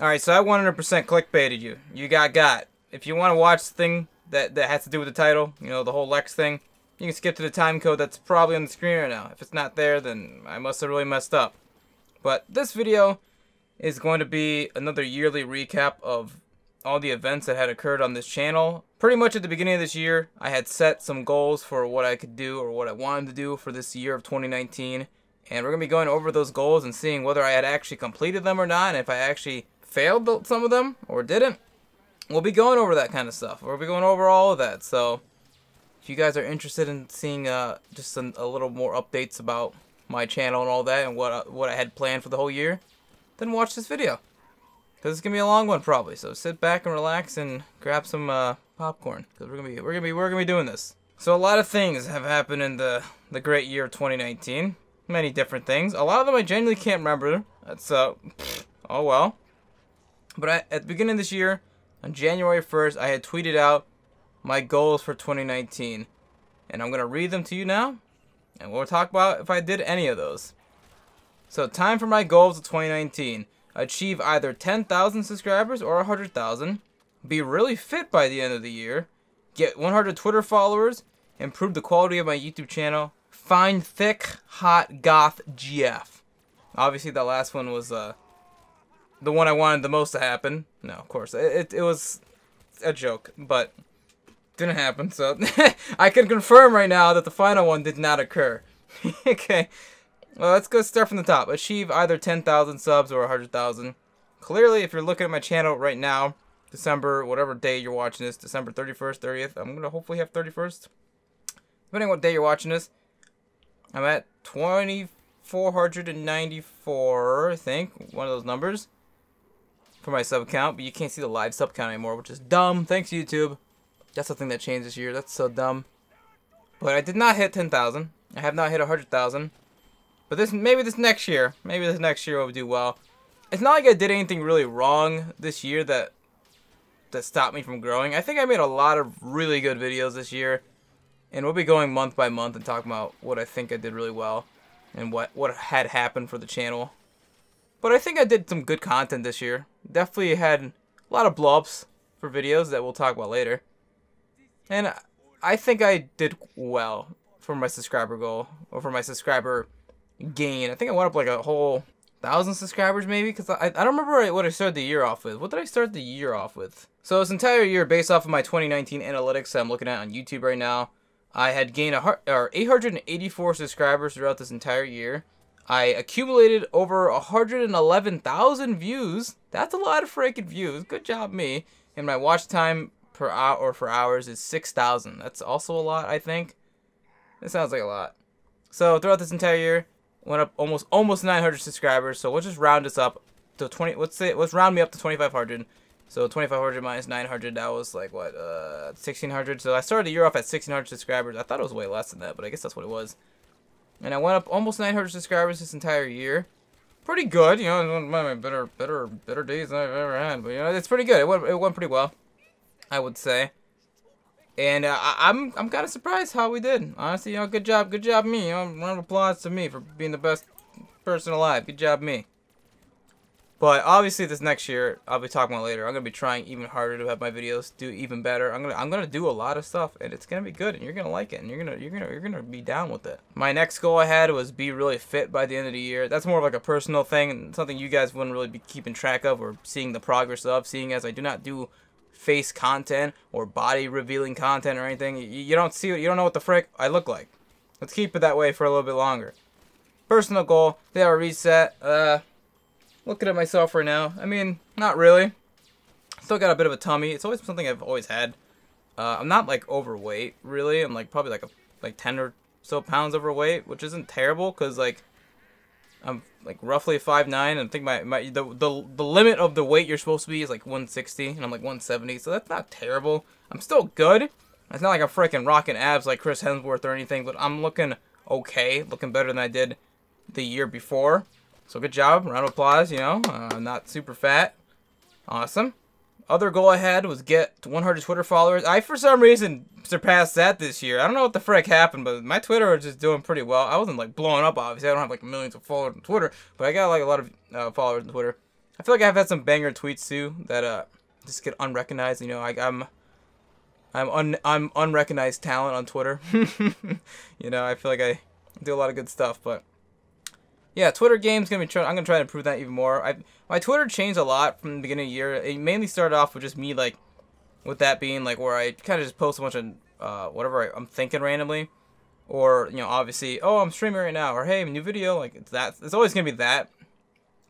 Alright, so I 100% clickbaited you. You got. If you want to watch the thing that has to do with the title, you know, the whole Lex thing, you can skip to the time code that's probably on the screen right now. If it's not there, then I must have really messed up. But this video is going to be another yearly recap of all the events that had occurred on this channel. Pretty much at the beginning of this year, I had set some goals for what I could do or what I wanted to do for this year of 2019. And we're going to be going over those goals and seeing whether I had actually completed them or not, and if I actually failed some of them or didn't. We'll be going over that kind of stuff. We'll be going over all of that, so if you guys are interested in seeing just a little more updates about my channel and all that and what I had planned for the whole year, then watch this video. Because it's going to be a long one probably, so sit back and relax and grab some popcorn. Because we're going to be doing this. So a lot of things have happened in the great year of 2019. Many different things. A lot of them I genuinely can't remember. That's, oh well. But at the beginning of this year, on January 1st, I had tweeted out my goals for 2019. And I'm going to read them to you now. And we'll talk about if I did any of those. So, time for my goals of 2019. Achieve either 10,000 subscribers or 100,000. Be really fit by the end of the year. Get 100 Twitter followers. Improve the quality of my YouTube channel. Find thick, hot, goth GF. Obviously, that last one was the one I wanted the most to happen. No, of course. It was a joke, but didn't happen, so I can confirm right now that the final one did not occur. Okay, well, let's go start from the top. Achieve either 10,000 subs or 100,000. Clearly, if you're looking at my channel right now, December, whatever day you're watching this, December 31st, 30th, I'm going to hopefully have 31st. Depending on what day you're watching this, I'm at 2,494, I think, one of those numbers. For my sub count, but you can't see the live sub count anymore, which is dumb. Thanks, YouTube. That's the thing that changed this year. That's so dumb. But I did not hit 10,000. I have not hit 100,000. But maybe this next year will do well. It's not like I did anything really wrong this year that stopped me from growing. I think I made a lot of really good videos this year, and we'll be going month by month and talking about what I think I did really well and what had happened for the channel. But I think I did some good content this year. Definitely had a lot of blow-ups for videos that we'll talk about later. And I think I did well for my subscriber goal, or for my subscriber gain. I think I went up like a whole 1,000 subscribers maybe, because I don't remember what I started the year off with. What did I start the year off with? So this entire year, based off of my 2019 analytics that I'm looking at on YouTube right now, I had gained 884 subscribers throughout this entire year. I accumulated over 111,000 views. That's a lot of freaking views. Good job, me. And my watch time per hour or for hours is 6,000. That's also a lot, I think. It sounds like a lot. So throughout this entire year, went up almost 900 subscribers. So we'll just round this up to 20. Let's round me up to 2,500. So 2,500 minus 900. That was like what, 1,600. So I started the year off at 1,600 subscribers. I thought it was way less than that, but I guess that's what it was. And I went up almost 900 subscribers this entire year. Pretty good, you know, one of my better days than I've ever had. But, you know, it's pretty good. It went pretty well, I would say. And I'm kind of surprised how we did. Honestly, you know, good job me. You know, round of applause to me for being the best person alive. Good job me. But obviously this next year, I'll be talking about later, I'm going to be trying even harder to have my videos do even better. I'm going to do a lot of stuff, and it's going to be good, and you're going to like it, and you're going to be down with it. My next goal I had was be really fit by the end of the year. That's more of like a personal thing and something you guys wouldn't really be keeping track of or seeing the progress of, seeing as I do not do face content or body revealing content or anything. You don't see it, you don't know what the frick I look like. Let's keep it that way for a little bit longer. Personal goal, they have a reset. Looking at myself right now, I mean, not really. Still got a bit of a tummy. It's always something I've always had. I'm not like overweight, really. I'm like probably like 10 or so pounds overweight, which isn't terrible because like I'm like roughly 5'9", and I think the limit of the weight you're supposed to be is like 160, and I'm like 170, so that's not terrible. I'm still good. It's not like I'm freaking rocking abs like Chris Hemsworth or anything, but I'm looking okay, looking better than I did the year before. So good job, round of applause, you know, not super fat. Awesome. Other goal I had was get 100 Twitter followers. I, for some reason, surpassed that this year. I don't know what the frick happened, but my Twitter is just doing pretty well. I wasn't, like, blowing up, obviously. I don't have, like, millions of followers on Twitter, but I got, like, a lot of followers on Twitter. I feel like I've had some banger tweets too that just get unrecognized. You know, I'm unrecognized talent on Twitter. You know, I feel like I do a lot of good stuff, but yeah, Twitter game's gonna be. I'm gonna try to improve that even more. My Twitter changed a lot from the beginning of the year. It mainly started off with just me like, with that being like where I kind of just post a bunch of whatever I'm thinking randomly, or you know, obviously, oh, I'm streaming right now, or hey, new video. Like it's that. It's always gonna be that.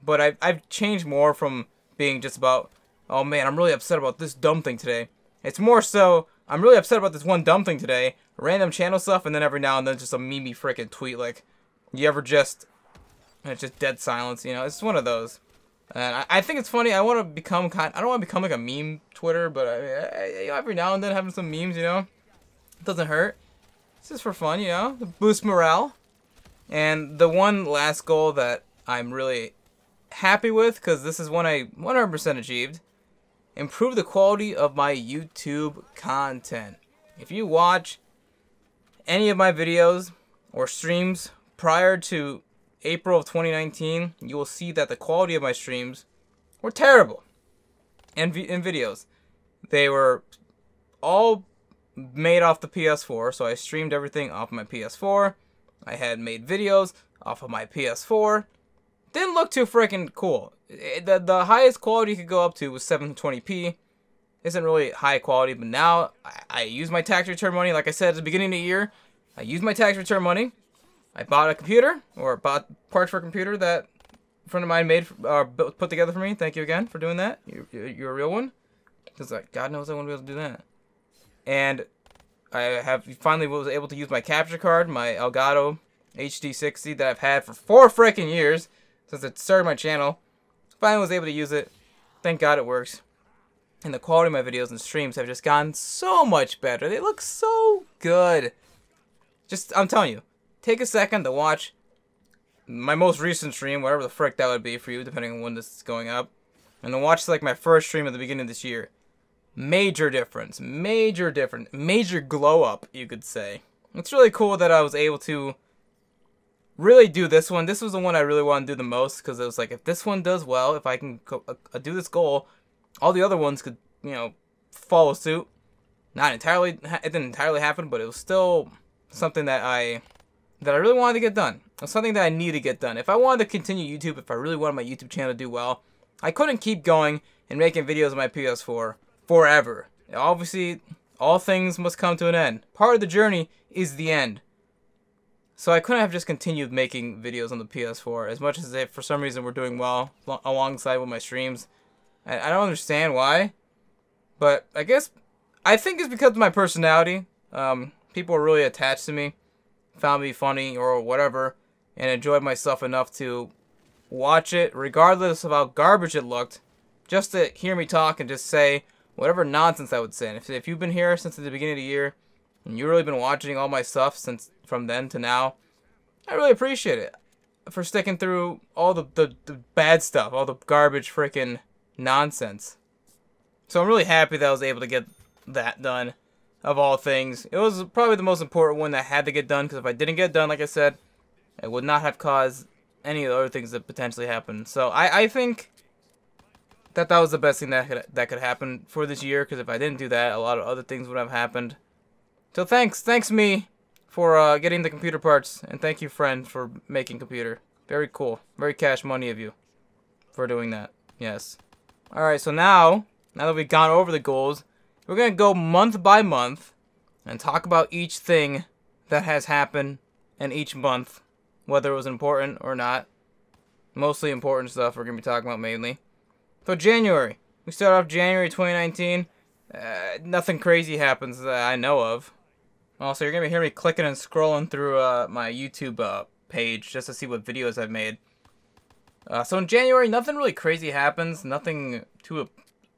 But I've changed more from being just about, oh man, I'm really upset about this dumb thing today. It's more so, I'm really upset about this one dumb thing today, random channel stuff, and then every now and then just a meme-y frickin' tweet, like, you ever just, and it's just dead silence, you know, it's one of those. And I think it's funny, I want to become, I don't want to become like a meme Twitter, but I, you know, every now and then having some memes, you know, it doesn't hurt. It's just for fun, you know, to boost morale. And the one last goal that I'm really happy with, because this is one I 100% achieved, improve the quality of my YouTube content. If you watch any of my videos or streams prior to April of 2019, you will see that the quality of my streams were terrible. And in videos, they were all made off the PS4, so I streamed everything off my PS4. I had made videos off of my PS4. Didn't look too freaking cool. The highest quality you could go up to was 720p. Isn't really high quality, but now I use my tax return money. Like I said at the beginning of the year, I used my tax return money. I bought a computer, or bought parts for a computer that a friend of mine made, put together for me. Thank you again for doing that. You're a real one. Because like, God knows I wouldn't be able to do that. And I have finally was able to use my capture card, my Elgato HD60 that I've had for 4 freaking years. Since it started my channel, finally was able to use it. Thank God it works. And the quality of my videos and streams have just gotten so much better. They look so good. Just, I'm telling you, take a second to watch my most recent stream, whatever the frick that would be for you, depending on when this is going up. And then watch like my first stream at the beginning of this year. Major difference. Major difference. Major glow up, you could say. It's really cool that I was able to really do this one. This was the one I really wanted to do the most, because it was like, if this one does well, if I can do this goal, all the other ones could, you know, follow suit. Not entirely, it didn't entirely happen, but it was still something that I really wanted to get done. It was something that I needed to get done. If I wanted to continue YouTube, if I really wanted my YouTube channel to do well, I couldn't keep going and making videos on my PS4 forever. Obviously, all things must come to an end. Part of the journey is the end. So I couldn't have just continued making videos on the PS4, as much as they, for some reason, were doing well alongside with my streams. I don't understand why, but I guess, I think it's because of my personality. People were really attached to me, found me funny or whatever, and enjoyed myself enough to watch it, regardless of how garbage it looked, just to hear me talk and just say whatever nonsense I would say. And if you've been here since the beginning of the year, and you've really been watching all my stuff since from then to now, I really appreciate it for sticking through all the bad stuff, all the garbage freaking nonsense. So I'm really happy that I was able to get that done, of all things. It was probably the most important one that had to get done, because if I didn't get it done, like I said, it would not have caused any of the other things that potentially happened. So I think that was the best thing that could happen for this year, because if I didn't do that, a lot of other things would have happened. So thanks me for getting the computer parts, and thank you, friend, for making computer. Very cool, very cash money of you for doing that. Yes. All right. So now that we've gone over the goals, we're gonna go month by month and talk about each thing that has happened in each month, whether it was important or not. Mostly important stuff we're gonna be talking about mainly. So January, we start off January 2019. Nothing crazy happens that I know of. Also, you're going to hear me clicking and scrolling through my YouTube page just to see what videos I've made. So in January, nothing really crazy happens. Nothing too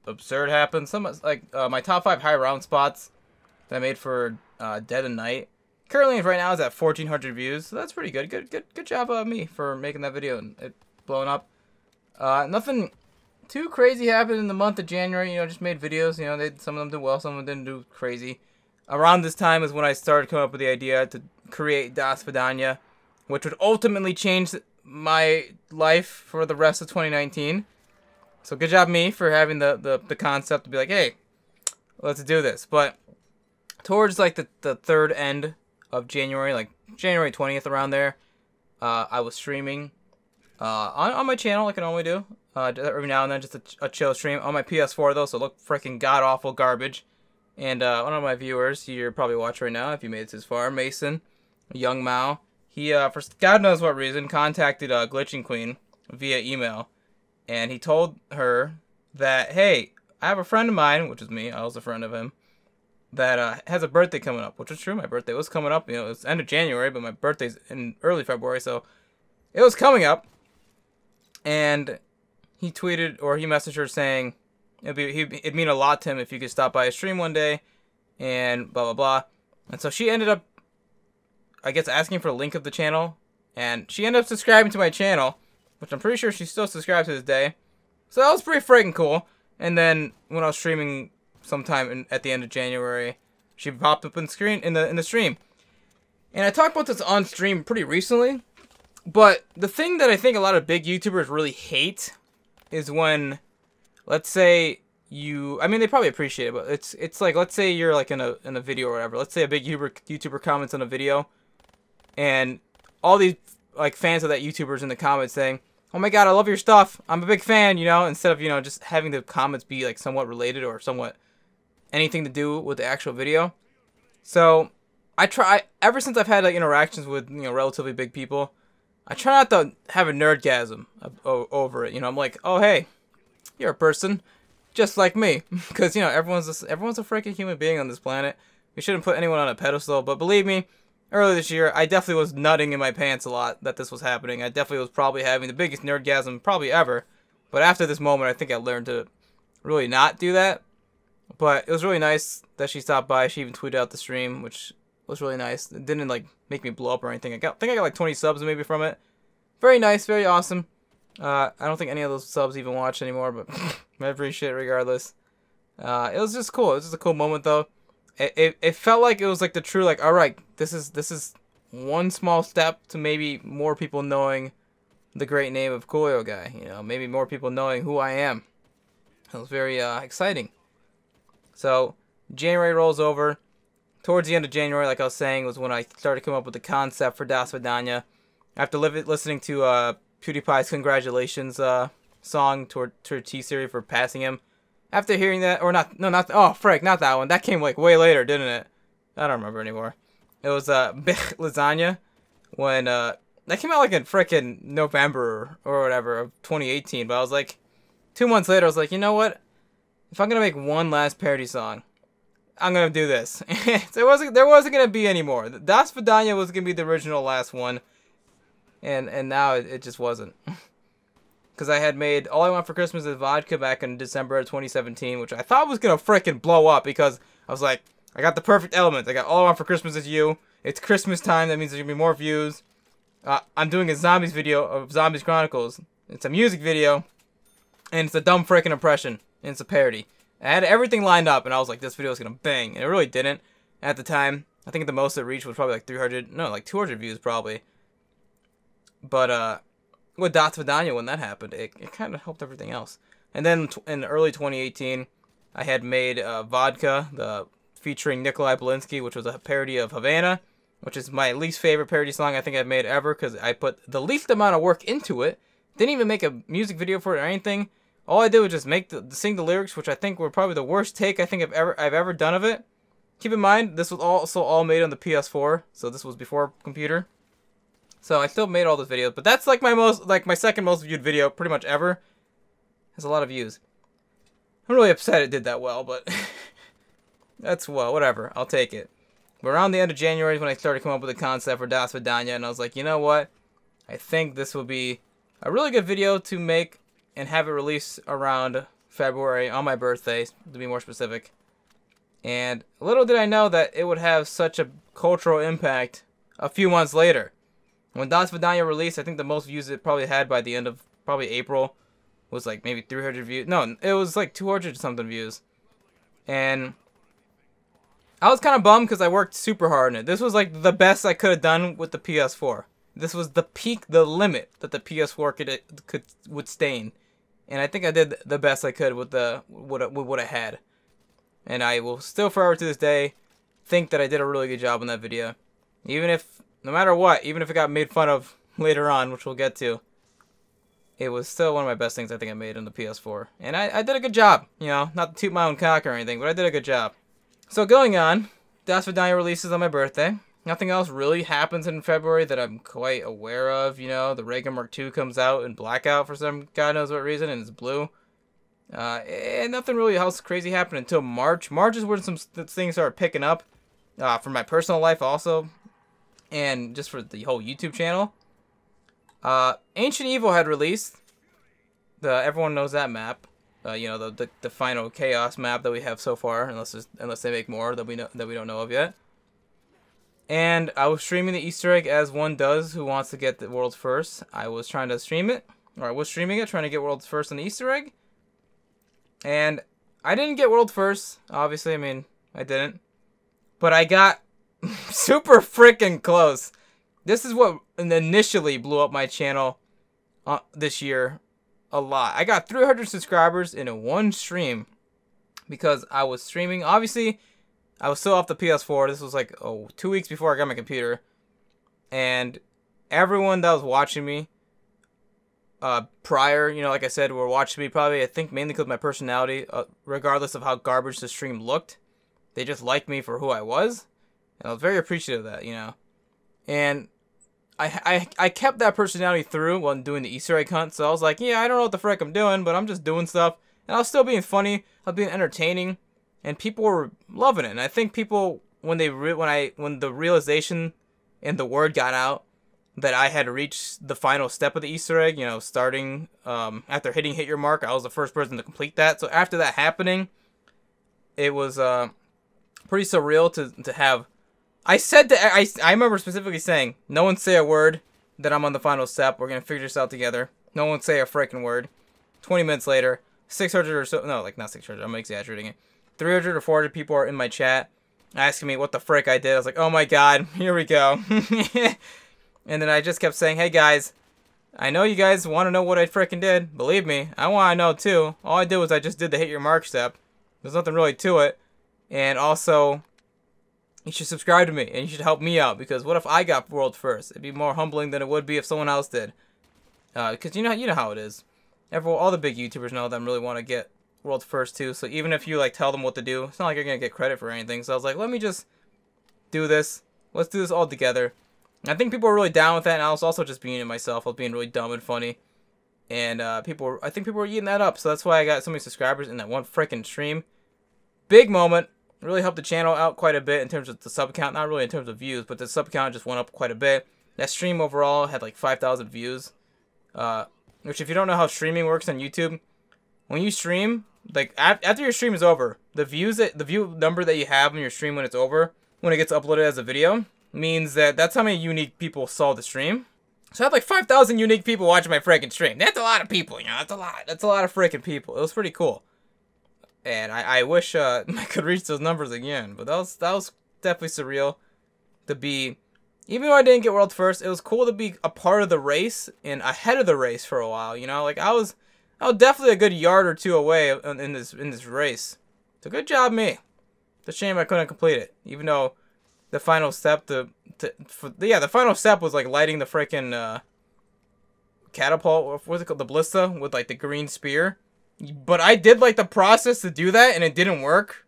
absurd happens. Some, like my top 5 high round spots that I made for Dead and Night. Currently, right now, is at 1,400 views. So that's pretty good. Good job on me for making that video and it blowing up. Nothing too crazy happened in the month of January. You know, just made videos. You know, some of them did well, some of them didn't do crazy. Around this time is when I started coming up with the idea to create Do Svidaniya, which would ultimately change my life for the rest of 2019. So good job me for having the concept to be like, hey, let's do this. But towards like the third end of January, like January 20th around there, I was streaming on my channel, like I normally do. Every now and then, just a chill stream. On my PS4 though, so it looked freaking god-awful garbage. And one of my viewers, you're probably watching right now if you made it this far, Mason, Young Mao, he, for God knows what reason, contacted GlitchingQueen via email. And he told her that, hey, I have a friend of mine, which is me, I was a friend of him, that has a birthday coming up, which was true. My birthday was coming up, you know, it's end of January, but my birthday's in early February, so it was coming up. And he tweeted, or he messaged her saying, it'd mean a lot to him if you could stop by a stream one day, and blah, blah, blah. And so she ended up, I guess, asking for a link of the channel, and she ended up subscribing to my channel, which I'm pretty sure she's still subscribed to this day. So that was pretty freaking cool. And then when I was streaming sometime at the end of January, she popped up in the stream. And I talked about this on stream pretty recently, but the thing that I think a lot of big YouTubers really hate is when... Let's say you, I mean, they probably appreciate it, but it's like, let's say you're like in a video or whatever. Let's say a big YouTuber comments on a video, and all these like fans of that YouTuber's in the comments saying, "Oh my God, I love your stuff. I'm a big fan," you know, instead of, you know, just having the comments be like somewhat related or somewhat anything to do with the actual video. So I try, ever since I've had like interactions with, you know, relatively big people, I try not to have a nerdgasm over it. You know, I'm like, "Oh, hey, you're a person just like me," because, you know, everyone's a freaking human being on this planet. We shouldn't put anyone on a pedestal, but believe me, earlier this year, I definitely was nutting in my pants a lot that this was happening. I definitely was probably having the biggest nerdgasm probably ever, but after this moment, I think I learned to really not do that. But it was really nice that she stopped by. She even tweeted out the stream, which was really nice. It didn't, like, make me blow up or anything. I think I got, like, 20 subs maybe from it. Very nice, very awesome. I don't think any of those subs even watch anymore, but I appreciate it regardless. It was just cool. It was just a cool moment, though. It felt like it was like the true, like, all right, this is one small step to maybe more people knowing the great name of CooleoGUY. You know, maybe more people knowing who I am. It was very exciting. So January rolls over. Towards the end of January, like I was saying, was when I started coming up with the concept for Do Svidaniya. After listening to PewDiePie's Congratulations song to her T-Series for passing him. After hearing that, or not, no, not, oh, frick, not that one. That came, like, way later, didn't it? I don't remember anymore. It was Bich Lasagna, when, that came out, like, in frickin' November or whatever of 2018, but I was like, 2 months later, I was like, you know what? If I'm gonna make one last parody song, I'm gonna do this. So there wasn't gonna be any more. Do Svidaniya was gonna be the original last one. And now it just wasn't. Because I had made All I Want for Christmas is Vodka back in December of 2017, which I thought was going to freaking blow up, because I was like, I got the perfect element. I got All I Want for Christmas is You. It's Christmas time. That means there's going to be more views. I'm doing a Zombies video of Zombies Chronicles. It's a music video. And it's a dumb freaking impression. And it's a parody. I had everything lined up, and I was like, this video is going to bang. And it really didn't at the time. I think the most it reached was probably like 200 views probably. But with Do Svidaniya, when that happened, it kind of helped everything else. And then in early 2018, I had made Vodka, featuring Nikolai Belinski, which was a parody of Havana, which is my least favorite parody song I think I've made ever, because I put the least amount of work into it. Didn't even make a music video for it or anything. All I did was just make sing the lyrics, which I think were probably the worst take I think I've ever done of it. Keep in mind, this was also all made on the PS4, so this was before computer. So I still made all those videos, but that's like my second most viewed video pretty much ever. Has a lot of views. I'm really upset it did that well, but that's, well, whatever. I'll take it. But around the end of January is when I started coming up with a concept for Do Svidaniya, and I was like, you know what? I think this will be a really good video to make and have it released around February on my birthday, to be more specific. And little did I know that it would have such a cultural impact a few months later. When Do Svidaniya released, I think the most views it probably had by the end of probably April was like maybe 300 views. No, it was like 200 something views. And I was kind of bummed because I worked super hard on it. This was like the best I could have done with the PS4. This was the peak, the limit that the PS4 could withstand. And I think I did the best I could with what I had. And I will still forever to this day think that I did a really good job on that video. Even if, no matter what, even if it got made fun of later on, which we'll get to, it was still one of my best things I think I made on the PS4. And I did a good job, you know, not to toot my own cock or anything, but I did a good job. So going on, Do svidaniya releases on my birthday. Nothing else really happens in February that I'm quite aware of, you know. The Reagan Mark II comes out in blackout for some god knows what reason, and it's blue. And nothing really else crazy happened until March. March is when some things started picking up, for my personal life also, and just for the whole YouTube channel. Ancient Evil had released. Everyone knows that map. You know, the final Chaos map that we have so far, unless they make more that we don't know of yet. And I was streaming the Easter egg as one does who wants to get the world's first. I was streaming it, trying to get world's first on the Easter egg. And I didn't get world first, obviously. I mean, I didn't. But I got super freaking close. This is what initially blew up my channel this year a lot. I got 300 subscribers in one stream because I was streaming. Obviously, I was still off the PS4. This was like 2 weeks before I got my computer. And everyone that was watching me prior, you know, like I said, were watching me probably, I think, mainly because of my personality, regardless of how garbage the stream looked. They just liked me for who I was. And I was very appreciative of that, you know. And I kept that personality through while doing the Easter egg hunt. So I was like, yeah, I don't know what the frick I'm doing, but I'm just doing stuff. And I was still being funny. I was being entertaining. And people were loving it. And I think people, when the realization and the word got out that I had reached the final step of the Easter egg, you know, starting after hitting Hit Your Mark, I was the first person to complete that. So after that happening, it was pretty surreal to have. I remember specifically saying, no one say a word that I'm on the final step. We're going to figure this out together. No one say a freaking word. 20 minutes later, 600 or so, no, like not 600, I'm exaggerating it. 300 or 400 people are in my chat asking me what the frick I did. I was like, oh my god, here we go. And then I just kept saying, hey guys, I know you guys want to know what I freaking did. Believe me, I want to know too. All I did was I just did the Hit Your Mark step. There's nothing really to it. And also, you should subscribe to me and you should help me out, because what if I got world first? It'd be more humbling than it would be if someone else did. Because you know how it is. All the big YouTubers know them really want to get world first too. So even if you like tell them what to do, it's not like you're gonna get credit for anything. So I was like, let me just do this. Let's do this all together. And I think people were really down with that, and I was also just being it myself. I was being really dumb and funny, and I think people were eating that up. So that's why I got so many subscribers in that one freaking stream. Big moment. Really helped the channel out quite a bit in terms of the sub count. Not really in terms of views, but the sub count just went up quite a bit. That stream overall had like 5,000 views. Which, if you don't know how streaming works on YouTube, when you stream, like after your stream is over, the view number that you have on your stream when it's over, when it gets uploaded as a video, means that's how many unique people saw the stream. So I had like 5,000 unique people watching my freaking stream. That's a lot of people, you know. That's a lot. That's a lot of freaking people. It was pretty cool, and I wish I could reach those numbers again. But that was definitely surreal to be. Even though I didn't get world first, it was cool to be a part of the race and ahead of the race for a while. You know, like I was definitely a good yard or two away in this race. So good job me. It's a shame I couldn't complete it. Even though the final step the final step was like lighting the freaking catapult, or what's it called, the ballista, with like the green spear. But I did like the process to do that, and it didn't work.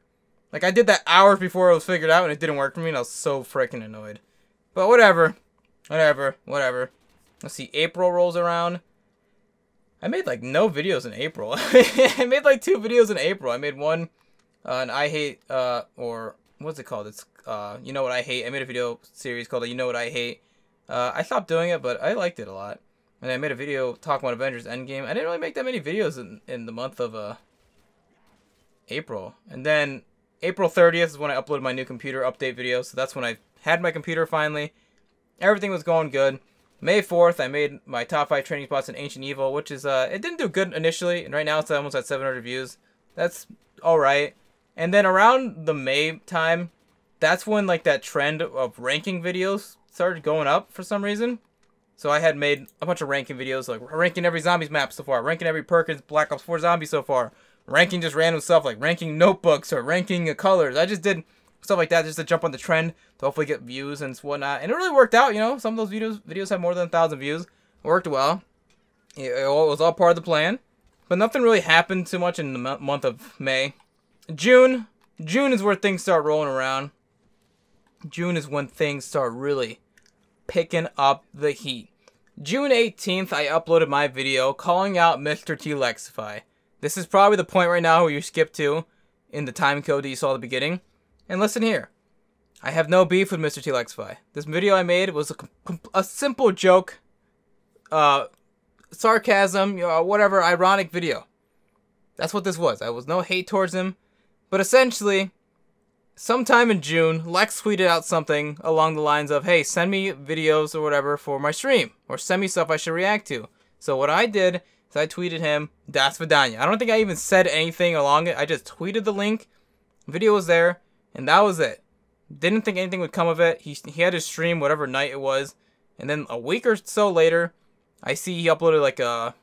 Like I did that hours before it was figured out, and it didn't work for me, and I was so freaking annoyed. But whatever. Let's see, April rolls around. I made like no videos in April. I made like 2 videos in April. I made one on I Hate, or what's it called? It's You Know What I Hate. I made a video series called You Know What I Hate. I stopped doing it, but I liked it a lot. And I made a video talking about Avengers Endgame. I didn't really make that many videos in the month of April. And then April 30th is when I uploaded my new computer update video. So that's when I had my computer finally. Everything was going good. May 4th, I made my top 5 training spots in Ancient Evil, which is, it didn't do good initially, and right now it's almost at 700 views. That's alright. And then around the May time, that's when, like, that trend of ranking videos started going up for some reason. So I had made a bunch of ranking videos, like ranking every Zombies map so far, ranking every Perkins Black Ops 4 zombie so far, ranking just random stuff, like ranking notebooks or ranking colors. I just did stuff like that just to jump on the trend to hopefully get views and whatnot. And it really worked out, you know. Some of those videos had more than 1,000 views. It worked well. It was all part of the plan. But nothing really happened too much in the month of May. June is where things start rolling around. June is when things start really picking up the heat. June 18th, I uploaded my video calling out MrTLexify. This is probably the point right now where you skip to in the time code that you saw at the beginning. And listen here. I have no beef with MrTLexify. This video I made was a simple joke, sarcasm, you know, whatever, ironic video. That's what this was. I was no hate towards him. But essentially, sometime in June, Lex tweeted out something along the lines of, hey, send me videos or whatever for my stream, or send me stuff I should react to. So what I did is I tweeted him, Do svidaniya. I don't think I even said anything along it. I just tweeted the link, video was there, and that was it. Didn't think anything would come of it. He had his stream whatever night it was, and then a week or so later, I see he uploaded like a,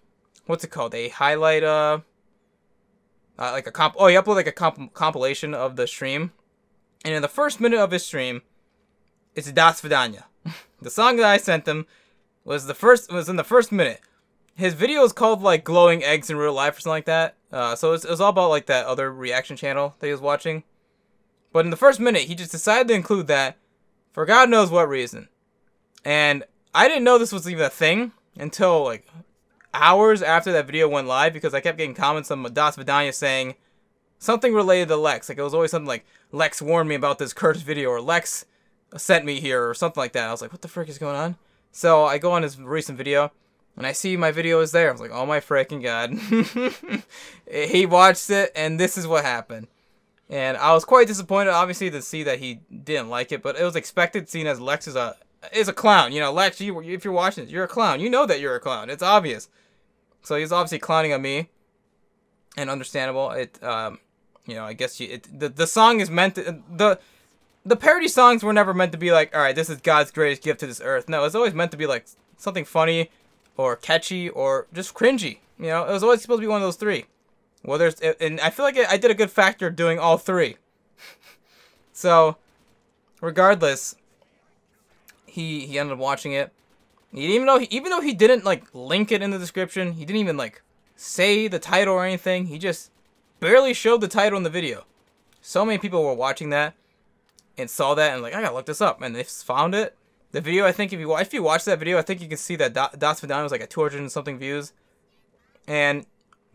what's it called, a highlight, like a comp, oh, he uploaded like a compilation of the stream. And in the first minute of his stream, it's Do svidaniya. The song that I sent him was in the first minute. His video is called like glowing eggs in real life or something like that. So it was all about like that other reaction channel that he was watching. But in the first minute, he just decided to include that for God knows what reason. And I didn't know this was even a thing until like hours after that video went live, because I kept getting comments on Do svidaniya saying something related to Lex. Like, it was always something like, Lex warned me about this cursed video, or Lex sent me here, or something like that. I was like, what the frick is going on? So I go on his recent video, and I see my video is there. I was like, oh my freaking God. He watched it, and this is what happened. And I was quite disappointed, obviously, to see that he didn't like it, but it was expected, seeing as Lex is a clown. You know, Lex, if you're watching this, you're a clown. You know that you're a clown. It's obvious. So he's obviously clowning on me, and understandable. You know, I guess the song is meant to, the parody songs were never meant to be like, all right, this is God's greatest gift to this earth. No, it's always meant to be like something funny or catchy or just cringy. You know, it was always supposed to be one of those three. Well, and I feel like I did a good factor of doing all three. So, regardless, he ended up watching it. Even though he didn't like link it in the description, he didn't even like say the title or anything. He just barely showed the title in the video. So many people were watching that and saw that and like, I gotta look this up, and they found it. The video, I think, if you watch that video, I think you can see that Do svidaniya was like at 200 and something views. And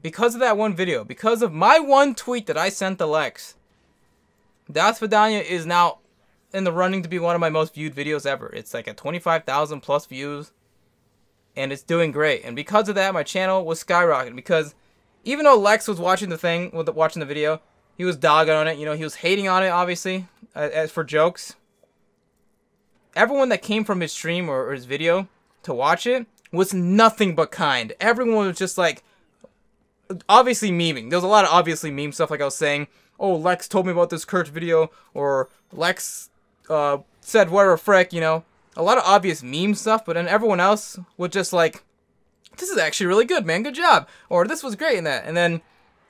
because of that one video, because of my one tweet that I sent to Lex, Do svidaniya is now in the running to be one of my most viewed videos ever. It's like at 25,000 plus views, and it's doing great. And because of that, my channel was skyrocketing, because even though Lex was watching watching the video, he was dogging on it. You know, he was hating on it, obviously, as for jokes. Everyone that came from his stream or his video to watch it was nothing but kind. Everyone was just like, obviously memeing. There was a lot of obviously meme stuff, like I was saying. Oh, Lex told me about this cursed video, or Lex said whatever frick, you know. A lot of obvious meme stuff, but then everyone else was just like, this is actually really good, man, good job, or this was great in that. And then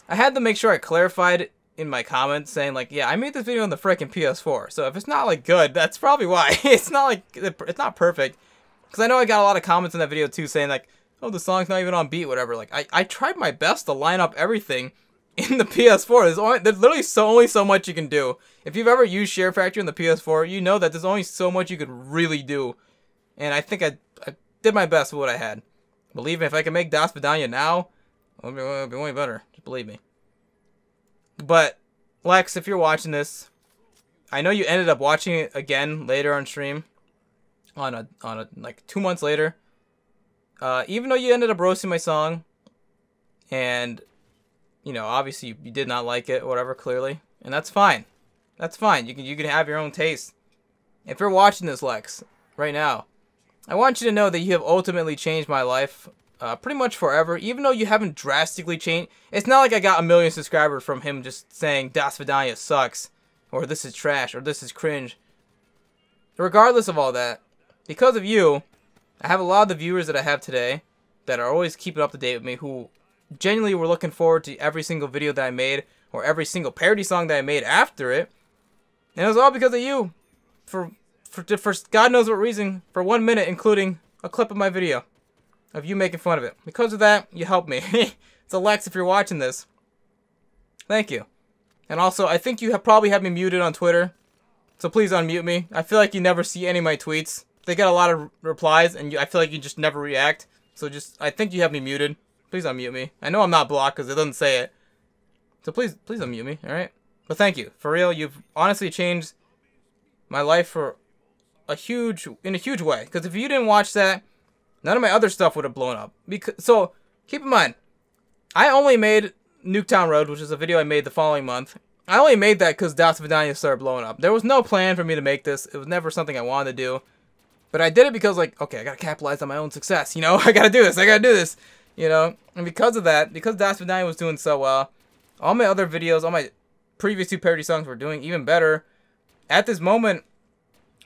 I had to make sure I clarified in my comments saying like, yeah, I made this video on the frickin' PS4, so if it's not like good, that's probably why. It's not like, it's not perfect, because I know I got a lot of comments in that video too saying like, oh, the song's not even on beat, whatever. Like, I tried my best to line up everything in the PS4. There's literally only so much you can do. If you've ever used Share Factory in the PS4, you know that there's only so much you could really do, and I think I did my best with what I had. Believe me, if I can make Do svidaniya now, it'll be way better. Just believe me. But, Lex, if you're watching this, I know you ended up watching it again later on stream, on a like 2 months later. Even though you ended up roasting my song, and you know, obviously you did not like it, or whatever, clearly, and that's fine. That's fine. You can have your own taste. If you're watching this, Lex, right now, I want you to know that you have ultimately changed my life pretty much forever, even though you haven't drastically changed. It's not like I got 1 million subscribers from him just saying Do svidaniya sucks, or this is trash, or this is cringe. Regardless of all that, because of you, I have a lot of the viewers that I have today that are always keeping up to date with me, who genuinely were looking forward to every single video that I made or every single parody song that I made after it. And it was all because of you, for God knows what reason, for 1 minute, including a clip of my video of you making fun of it. Because of that, you helped me. So Lex, if you're watching this, thank you. And also, I think you have probably had me muted on Twitter, so please unmute me. I feel like you never see any of my tweets. They get a lot of replies, and I feel like you just never react. So just, I think you have me muted. Please unmute me. I know I'm not blocked because it doesn't say it. So please unmute me, alright? But thank you. For real, you've honestly changed my life in a huge way. Because if you didn't watch that, none of my other stuff would have blown up. So, keep in mind, I only made Nuketown Road, which is a video I made the following month. I only made that because Do svidaniya started blowing up. There was no plan for me to make this. It was never something I wanted to do. But I did it because, like, okay, I gotta capitalize on my own success, you know? I gotta do this, you know? And because of that, because Do svidaniya was doing so well, all my other videos, all my previous two parody songs were doing even better. At this moment,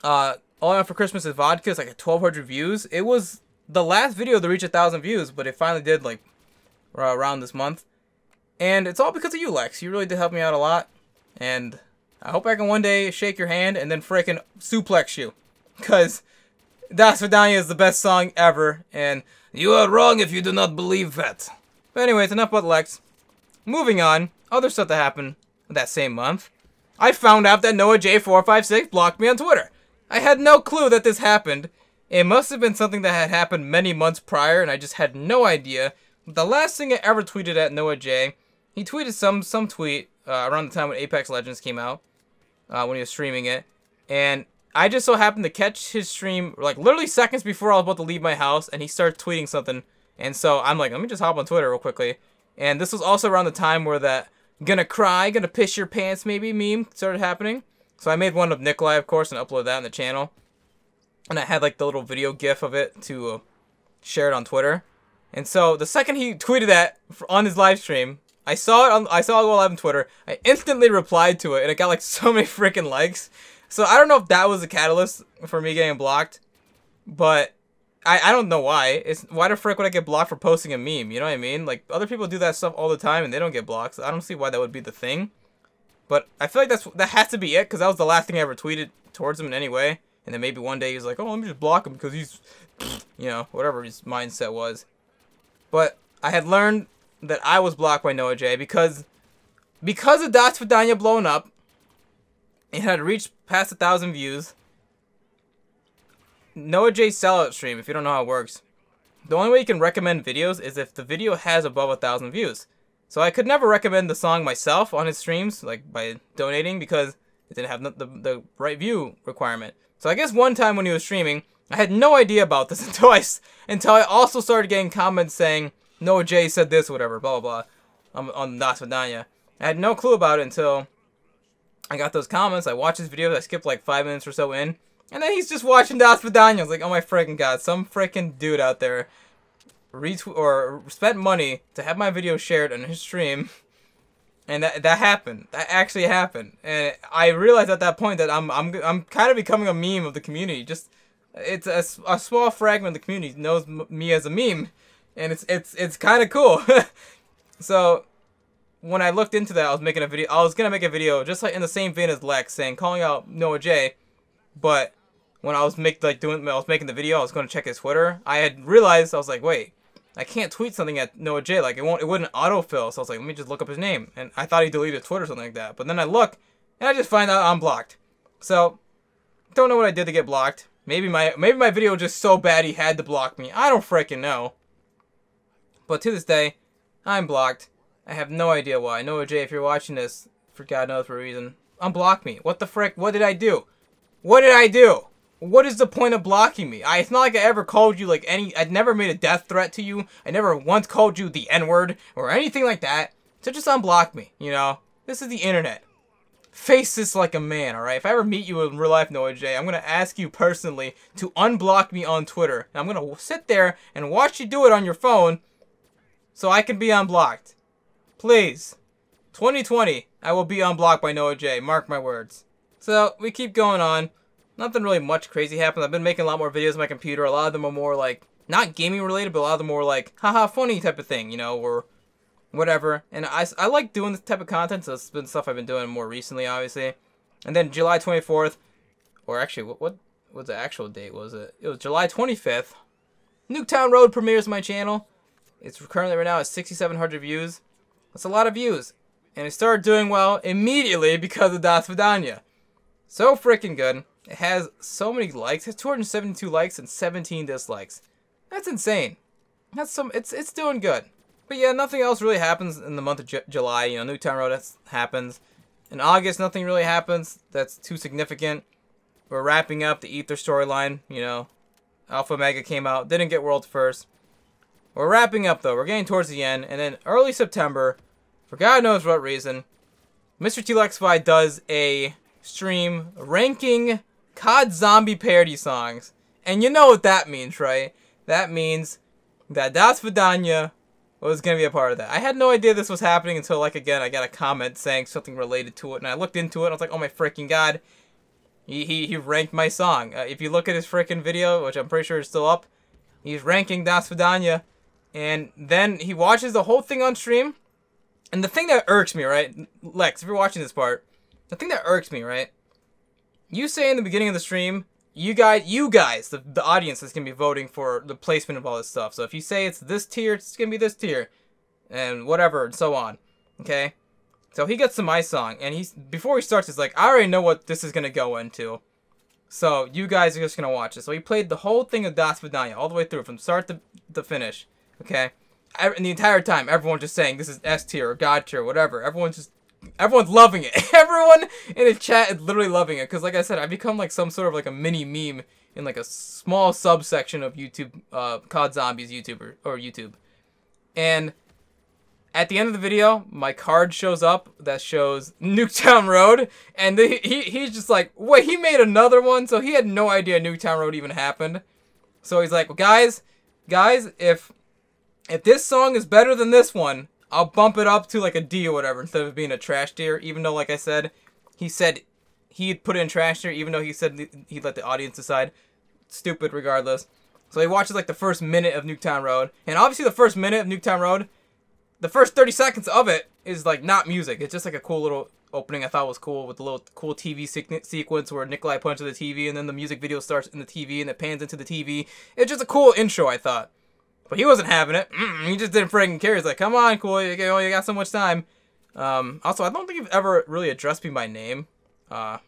All I Want for Christmas is Vodka is like at 1,200 views. It was the last video to reach 1,000 views, but it finally did, like, around this month. And it's all because of you, Lex. You really did help me out a lot. And I hope I can one day shake your hand and then freaking suplex you. Because Do svidaniya is the best song ever. And you are wrong if you do not believe that. But anyways, enough about Lex. Moving on. Other stuff that happened that same month. I found out that NoahJ456 blocked me on Twitter. I had no clue that this happened. It must have been something that had happened many months prior and I just had no idea. The last thing I ever tweeted at NoahJ, he tweeted some tweet around the time when Apex Legends came out, when he was streaming it. And I just so happened to catch his stream, like, literally seconds before I was about to leave my house, and he starts tweeting something. And so I'm like, let me just hop on Twitter real quickly. And this was also around the time where that gonna cry, gonna piss your pants maybe meme started happening. So I made one of Nikolai, of course, and uploaded that on the channel. And I had, like, the little video gif of it to share it on Twitter. And so the second he tweeted that on his live stream, I saw it while I'm on Twitter. I instantly replied to it, and it got, like, so many freaking likes. So I don't know if that was the catalyst for me getting blocked, but I don't know why. Why the frick would I get blocked for posting a meme? You know what I mean? Like, other people do that stuff all the time, and they don't get blocked. So I don't see why that would be the thing. But I feel like that has to be it, because that was the last thing I ever tweeted towards him in any way. And then maybe one day he's like, oh, let me just block him because he's, you know, whatever his mindset was. But I had learned that I was blocked by NoahJ because of Do svidaniya blowing up. It had reached past 1,000 views. NoahJ's sellout stream, if you don't know how it works, the only way you can recommend videos is if the video has above 1,000 views. So I could never recommend the song myself on his streams, like by donating, because it didn't have the right view requirement. So I guess one time when he was streaming, I had no idea about this until I also started getting comments saying, NoahJ said this, whatever, blah, blah, blah, on Do svidaniya. I had no clue about it until I got those comments. I watched his videos. I skipped like 5 minutes or so in. And then he's just watching Do svidaniya. I was like, oh my freaking God, some freaking dude out there spent money to have my video shared on his stream. And that happened. That actually happened. And I realized at that point that I'm kind of becoming a meme of the community. Just, it's a small fragment of the community knows me as a meme. And it's kind of cool. So when I looked into that, I was gonna make a video just like in the same vein as Lex, saying, calling out NoahJ. But when I was making the video, I was gonna check his Twitter. I had realized, I was like, wait, I can't tweet something at NoahJ. Like, it wouldn't autofill. So I was like, let me just look up his name. And I thought he deleted Twitter or something like that. But then I look, and I just find out I'm blocked. So don't know what I did to get blocked. Maybe my video was just so bad he had to block me. I don't freaking know. But to this day, I'm blocked. I have no idea why. NoahJ, if you're watching this, for God knows for a reason, unblock me. What the frick? What did I do? What did I do? What is the point of blocking me? It's not like I ever called you like any... I'd never made a death threat to you. I never once called you the N-word or anything like that. So just unblock me, you know? This is the internet. Face this like a man, alright? If I ever meet you in real life, NoahJ, I'm going to ask you personally to unblock me on Twitter. And I'm going to sit there and watch you do it on your phone, so I can be unblocked. Please. 2020, I will be unblocked by NoahJ. Mark my words. So, we keep going on. nothing really much crazy happens. I've been making a lot more videos on my computer. A lot of them are more like, not gaming related, but a lot of them are more like, haha, funny type of thing, you know, or whatever. And I like doing this type of content, so it's been stuff I've been doing more recently, obviously. And then July 24th, or actually, what the actual date was it? It was July 25th. Nuketown Road premieres my channel. It's currently right now at 6,700 views. That's a lot of views. And it started doing well immediately because of Do Svidaniya. So freaking good. It has so many likes. It has 272 likes and 17 dislikes. That's insane. That's some. It's doing good. But yeah, nothing else really happens in the month of July. You know, Nuketown Road happens. In August, nothing really happens that's too significant. We're wrapping up the Ether storyline, you know. Alpha Omega came out, didn't get World First. We're wrapping up though, we're getting towards the end, and then early September, for God knows what reason, MrTLexify does a stream ranking COD Zombie parody songs. And you know what that means, right? That means that Do Svidaniya was going to be a part of that. I had no idea this was happening until, like, again, I got a comment saying something related to it, and I looked into it, and I was like, oh my freaking God. He ranked my song. If you look at his freaking video, which I'm pretty sure is still up, he's ranking Do Svidaniya. And then he watches the whole thing on stream. And the thing that irks me, right? Lex, if you're watching this part, the thing that irks me, right? You say in the beginning of the stream, you guys, the audience is going to be voting for the placement of all this stuff. So if you say it's this tier, it's going to be this tier. And whatever, and so on. Okay? So he gets to my song, and before he starts, he's like, I already know what this is going to go into. So you guys are just going to watch it. So he played the whole thing of Do Svidaniya, all the way through, from start to finish. Okay? And the entire time, everyone's just saying, this is S tier, or God tier, or whatever. Everyone's loving it. Everyone in the chat is literally loving it. Because like I said, I've become like some sort of like a mini meme in like a small subsection of YouTube, COD Zombies YouTube, or YouTube. And at the end of the video, my card shows up that shows Nuketown Road, and he's just like, wait, he made another one? So he had no idea Nuketown Road even happened. So he's like, well, guys, if this song is better than this one, I'll bump it up to like a D or whatever instead of being a trash tier, even though, like I said, he'd put in trash tier, even though he said he'd let the audience decide. Stupid regardless. So he watches like the first minute of Nuketown Road, and obviously the first minute of Nuketown Road, the first 30 seconds of it is, like, not music. It's just, like, a cool little opening I thought was cool with a little cool TV sequence where Nikolai punches the TV and then the music video starts in the TV and it pans into the TV. It's just a cool intro, I thought. But he wasn't having it. He just didn't freaking care. He's like, come on, Cool, you got so much time. Also, I don't think you've ever really addressed me by name. So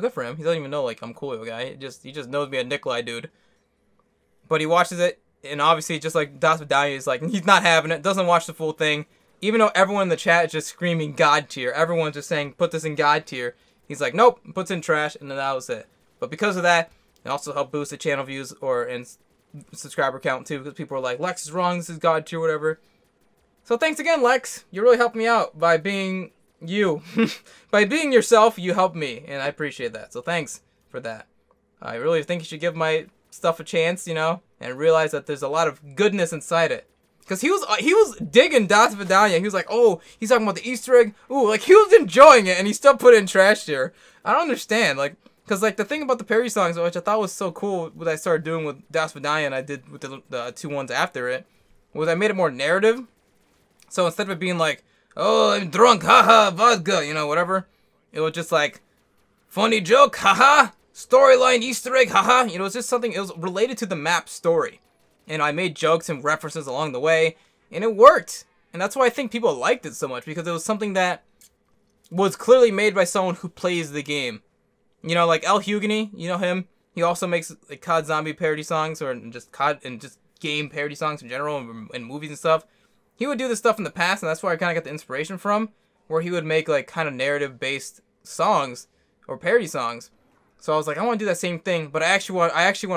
good for him. He doesn't even know, like, I'm CooleoGUY. He just knows me as Nikolai, dude. But he watches it. And obviously, just like Do Svidaniya is like, he's not having it, doesn't watch the full thing. Even though everyone in the chat is just screaming God tier, everyone's just saying, put this in God tier. He's like, nope, puts in trash, and then that was it. But because of that, it also helped boost the channel views and subscriber count too, because people are like, Lex is wrong, this is God tier, whatever. So thanks again, Lex. You really helped me out by being you. By being yourself, you helped me, and I appreciate that. So thanks for that. I really think you should give my stuff a chance, you know, and realize that there's a lot of goodness inside it. Because he was digging Do Svidaniya. He was like, oh, he's talking about the Easter egg. Ooh, like, he was enjoying it, and he still put in trash tier. I don't understand, like, because, like, the thing about the parody songs, which I thought was so cool, what I started doing with Do Svidaniya and I did with the two ones after it, was I made it more narrative. So instead of it being like, oh, I'm drunk, haha, vodka, you know, whatever, it was just like, funny joke, haha. Storyline, Easter egg, haha. You know, it's just something, it was related to the map story. And I made jokes and references along the way, and it worked. And that's why I think people liked it so much, because it was something that was clearly made by someone who plays the game. You know, like El Hugueny, you know him? He also makes, like, COD Zombie parody songs, or just COD and just game parody songs in general, and movies and stuff. He would do this stuff in the past, and that's where I kind of got the inspiration from, where he would make, like, kind of narrative-based songs, or parody songs. So I was like, I want to do that same thing, but I actually want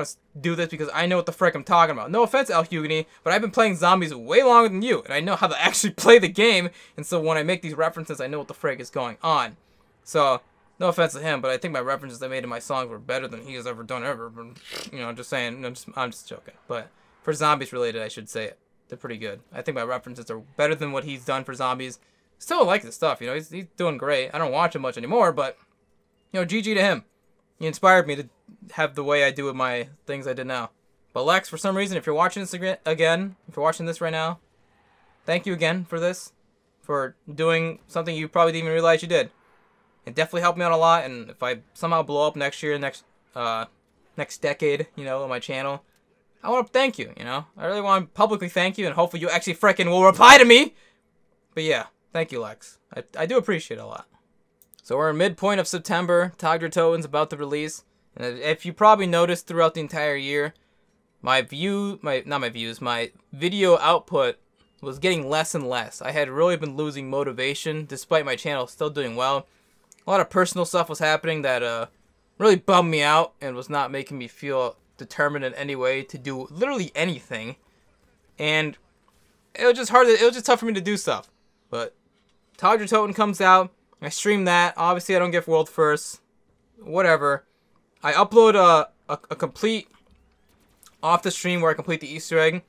to do this because I know what the frick I'm talking about. No offense, El Hugueny, but I've been playing zombies way longer than you, and I know how to actually play the game, and so when I make these references, I know what the frick is going on. So, no offense to him, but I think my references I made in my songs were better than he has ever done ever. You know, just saying, I'm just joking. But for zombies related, I should say it. They're pretty good. I think my references are better than what he's done for zombies. Still like this stuff, you know, he's doing great. I don't watch him much anymore, but, you know, GG to him. You inspired me to have the way I do with my things I did now. But Lex, for some reason, if you're watching this again, if you're watching this right now, thank you again for this, for doing something you probably didn't even realize you did. It definitely helped me out a lot, and if I somehow blow up next year, next decade, you know, on my channel, I want to thank you, you know? I really want to publicly thank you, and hopefully you actually frickin' will reply to me! But yeah, thank you, Lex. I do appreciate it a lot. So we're in midpoint of September, Tag Der Toten's about to release, and if you probably noticed throughout the entire year, my video output was getting less and less. I had really been losing motivation, despite my channel still doing well. A lot of personal stuff was happening that really bummed me out and was not making me feel determined in any way to do literally anything, and it was just hard. It was just tough for me to do stuff. But Tag Der Toten comes out. I stream that. Obviously, I don't get world first. Whatever. I upload a complete off the stream where I complete the Easter egg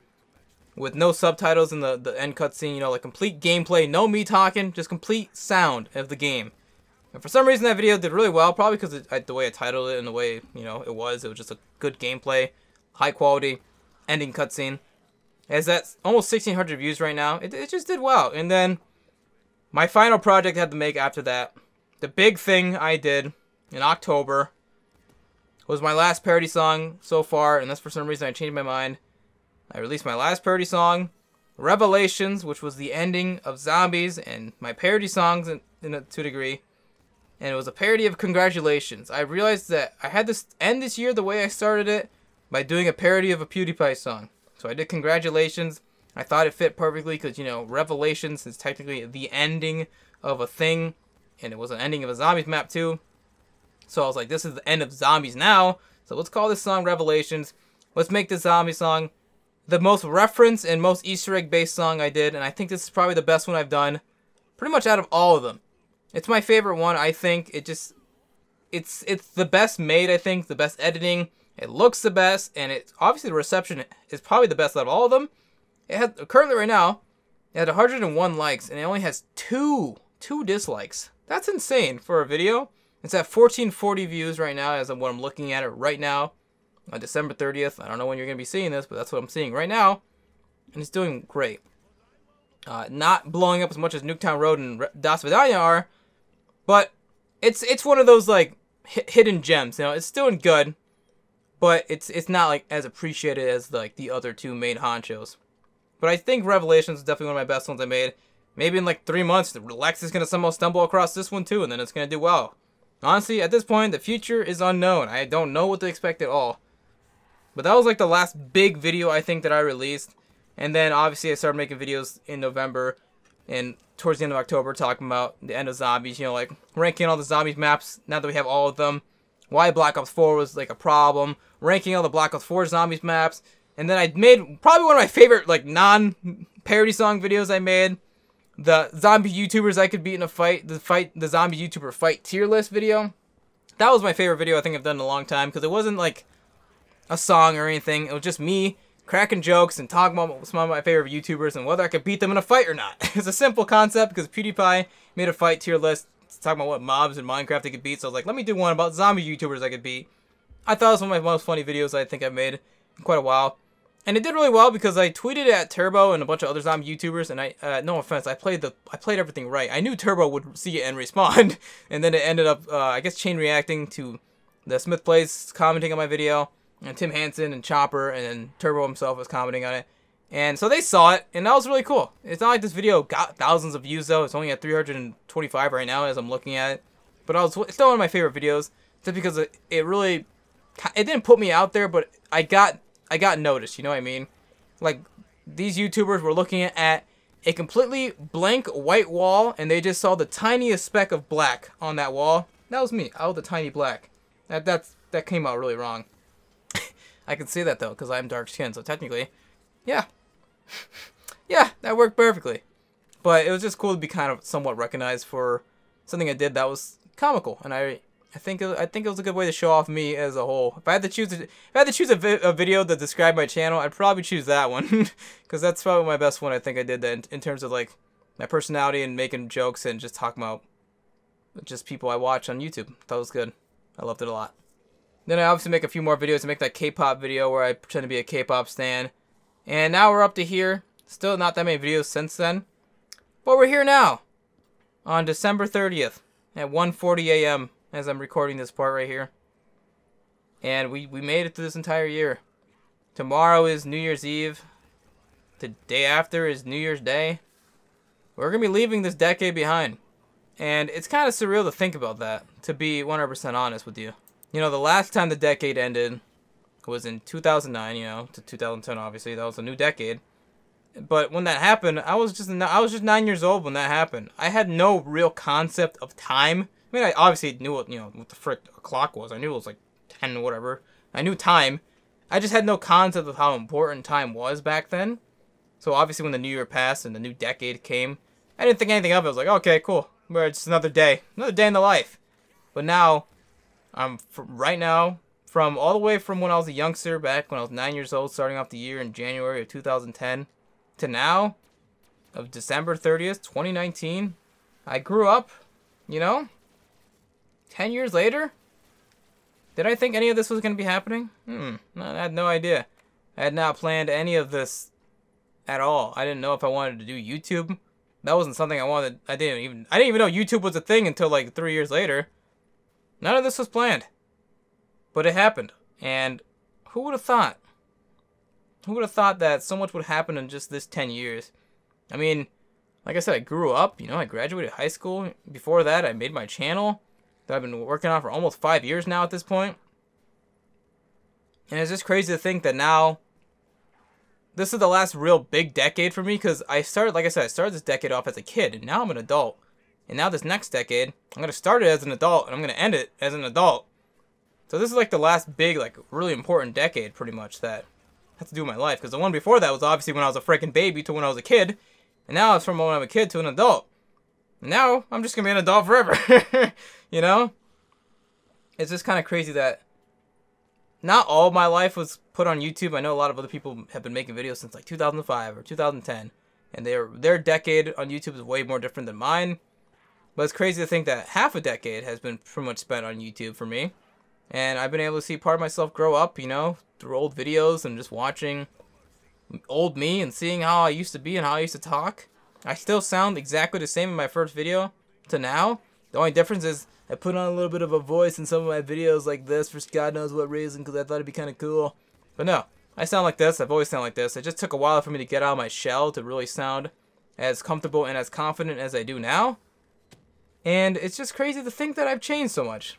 with no subtitles in the end cutscene. You know, like complete gameplay, no me talking, just complete sound of the game. And for some reason, that video did really well, probably because the way I titled it and the way, you know, it was just a good gameplay, high quality, ending cutscene. As that's almost 1,600 views right now, it just did well. And then my final project I had to make after that, the big thing I did in October, was my last parody song so far, and that's for some reason I changed my mind. I released my last parody song, Revelations, which was the ending of Zombies, and my parody songs to a degree. And it was a parody of Congratulations. I realized that I had to end this year the way I started it by doing a parody of a PewDiePie song. So I did Congratulations. I thought it fit perfectly because, you know, Revelations is technically the ending of a thing. And it was an ending of a Zombies map too. So I was like, this is the end of Zombies now. So let's call this song Revelations. Let's make this zombie song the most reference and most Easter egg based song I did. And I think this is probably the best one I've done pretty much out of all of them. It's my favorite one, I think. It's the best made, I think, the best editing. It looks the best, and it's obviously the reception is probably the best out of all of them. It has, currently right now, it had 101 likes, and it only has two dislikes. That's insane for a video. It's at 1440 views right now, as of what I'm looking at it right now, on December 30th. I don't know when you're going to be seeing this, but that's what I'm seeing right now, and it's doing great. Not blowing up as much as Nuketown Road and Do Svidaniya are, but it's one of those like hidden gems, you know. It's doing good, but it's not like as appreciated as like the other two main honchos. But I think Revelations is definitely one of my best ones I made. Maybe in like 3 months, Lex is gonna somehow stumble across this one too, and then it's gonna do well. Honestly, at this point, the future is unknown. I don't know what to expect at all. But that was like the last big video I think that I released, and then obviously I started making videos in November. And towards the end of October, talking about the end of Zombies, you know, like ranking all the Zombies maps now that we have all of them, why Black Ops 4 was like a problem, ranking all the Black Ops 4 Zombies maps, and then I made probably one of my favorite like non-parody song videos I made, the zombie YouTubers I could beat in a fight, the zombie YouTuber fight tier list video. That was my favorite video I think I've done in a long time because it wasn't like a song or anything, it was just me cracking jokes and talking about some of my favorite YouTubers and whether I could beat them in a fight or not. It's a simple concept because PewDiePie made a fight tier list talking about what mobs in Minecraft they could beat, so I was like, let me do one about zombie YouTubers I could beat. I thought it was one of my most funny videos I think I've made in quite a while. And it did really well because I tweeted it at Turbo and a bunch of other zombie YouTubers, and I, no offense, I played everything right. I knew Turbo would see it and respond, and then it ended up, I guess, chain reacting to the Smith Plays commenting on my video. And Tim Hansen and Chopper and Turbo himself was commenting on it. And so they saw it, and that was really cool. It's not like this video got thousands of views, though. It's only at 325 right now as I'm looking at it. But it's still one of my favorite videos, just because it really... It didn't put me out there, but I got noticed, you know what I mean? Like, these YouTubers were looking at a completely blank white wall, and they just saw the tiniest speck of black on that wall. That was me. I was the tiny black. That came out really wrong. I can see that though, because I'm dark skinned, so technically, yeah. Yeah, that worked perfectly. But it was just cool to be kind of somewhat recognized for something I did that was comical, and I think it was a good way to show off me as a whole. If I had to choose a video that described my channel, I'd probably choose that one, because that's probably my best one I think I did that in terms of like my personality and making jokes and just talking about just people I watch on YouTube. That was good. I loved it a lot. Then I obviously make a few more videos. I make that K-pop video where I pretend to be a K-pop stan. And now we're up to here. Still not that many videos since then. But we're here now. On December 30th at 1:40 a.m. as I'm recording this part right here. And we made it through this entire year. Tomorrow is New Year's Eve. The day after is New Year's Day. We're going to be leaving this decade behind. And it's kind of surreal to think about that, to be 100% honest with you. You know, the last time the decade ended was in 2009, you know, to 2010, obviously. That was a new decade. But when that happened, I was just 9 years old when that happened. I had no real concept of time. I mean, I obviously knew what, you know, what the frick a clock was. I knew it was like 10 or whatever. I knew time. I just had no concept of how important time was back then. So obviously when the new year passed and the new decade came, I didn't think anything of it. I was like, okay, cool. It's just another day in the life. But now, right now, from all the way from when I was a youngster, back when I was 9 years old, starting off the year in January of 2010, to now, of December 30th, 2019, I grew up, you know, 10 years later. Did I think any of this was going to be happening? I had no idea. I had not planned any of this at all. I didn't know if I wanted to do YouTube. That wasn't something I wanted. I didn't even know YouTube was a thing until like 3 years later. None of this was planned. But it happened. And who would have thought? Who would have thought that so much would happen in just this 10 years? I mean, like I said, I grew up, you know, I graduated high school. Before that, I made my channel that I've been working on for almost 5 years now at this point. And it's just crazy to think that now, this is the last real big decade for me, because I started, like I said, I started this decade off as a kid, and now I'm an adult. And now this next decade, I'm going to start it as an adult, and I'm going to end it as an adult. So this is like the last big, like, really important decade, pretty much, that has to do with my life. Because the one before that was obviously when I was a freaking baby to when I was a kid. And now it's from when I'm a kid to an adult. And now, I'm just going to be an adult forever. You know? It's just kind of crazy that not all my life was put on YouTube. I know a lot of other people have been making videos since like 2005 or 2010. And their decade on YouTube is way more different than mine. But it's crazy to think that half a decade has been pretty much spent on YouTube for me. And I've been able to see part of myself grow up, you know, through old videos and just watching old me and seeing how I used to be and how I used to talk. I still sound exactly the same in my first video to now. The only difference is I put on a little bit of a voice in some of my videos like this for God knows what reason, because I thought it'd be kind of cool. But no, I sound like this. I've always sounded like this. It just took a while for me to get out of my shell to really sound as comfortable and as confident as I do now. And it's just crazy to think that I've changed so much.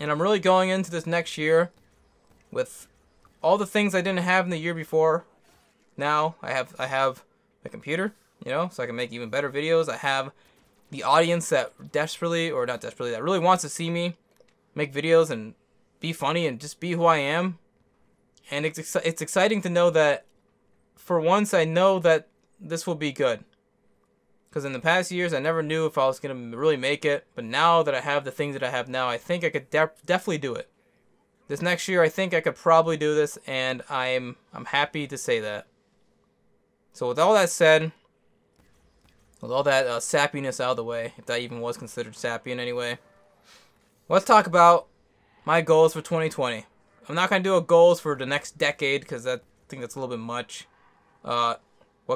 And I'm really going into this next year with all the things I didn't have in the year before. Now I have a computer, you know, so I can make even better videos. I have the audience that desperately, or not desperately, that really wants to see me make videos and be funny and just be who I am. And it's exciting to know that, for once, I know that this will be good. Because in the past years, I never knew if I was going to really make it. But now that I have the things that I have now, I think I could definitely do it. This next year, I think I could probably do this, and I'm happy to say that. So with all that said, with all that sappiness out of the way, if that even was considered sappy in any way, let's talk about my goals for 2020. I'm not going to do a goals for the next decade, because I think that's a little bit much.